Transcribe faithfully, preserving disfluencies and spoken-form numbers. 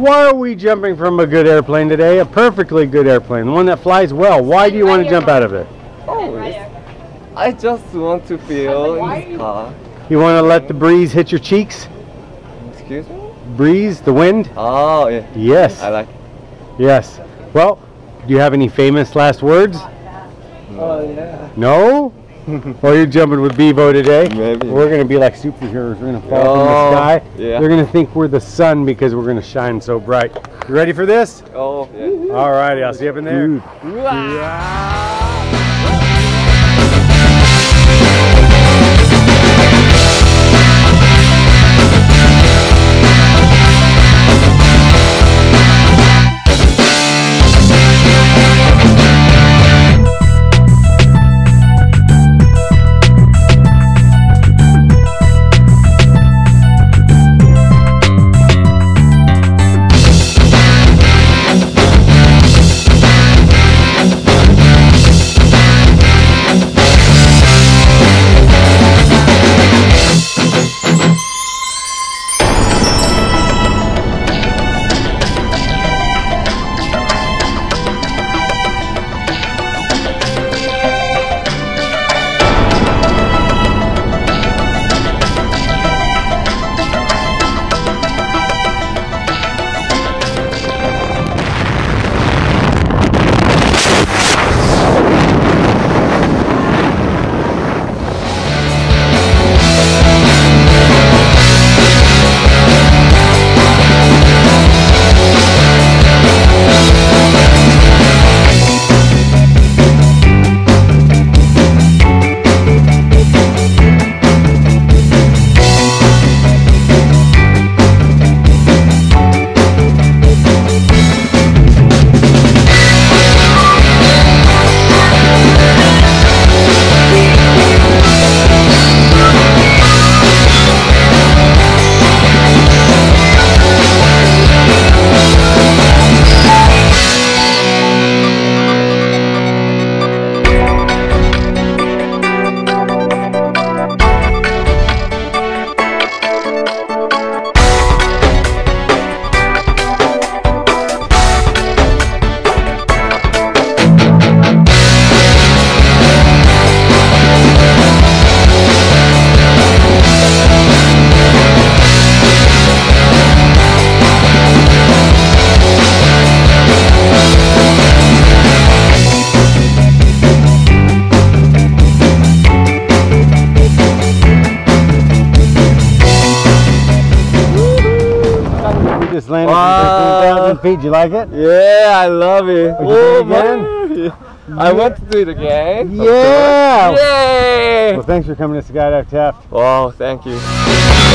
Why are we jumping from a good airplane today? A perfectly good airplane, the one that flies well. Why do you want to jump out of it? Oh, I just want to feel in the car. You want to let the breeze hit your cheeks? Excuse me? Breeze, the wind? Oh, yeah. Yes. I like it. Yes. Well, do you have any famous last words? Oh, yeah. No? Well, you're jumping with Bebo today. Maybe. We're going to be like superheroes. We're going to fall oh, from the sky. Yeah. They're going to think we're the sun because we're going to shine so bright. You ready for this? Oh, yeah. All righty. I'll see you up in there. Wow. Just landed from thirteen thousand feet. Did you like it? Yeah, I love it. Oh, man. I want to do it again. Yeah. Yay. Well, thanks for coming to Skydive Taft. Oh, thank you.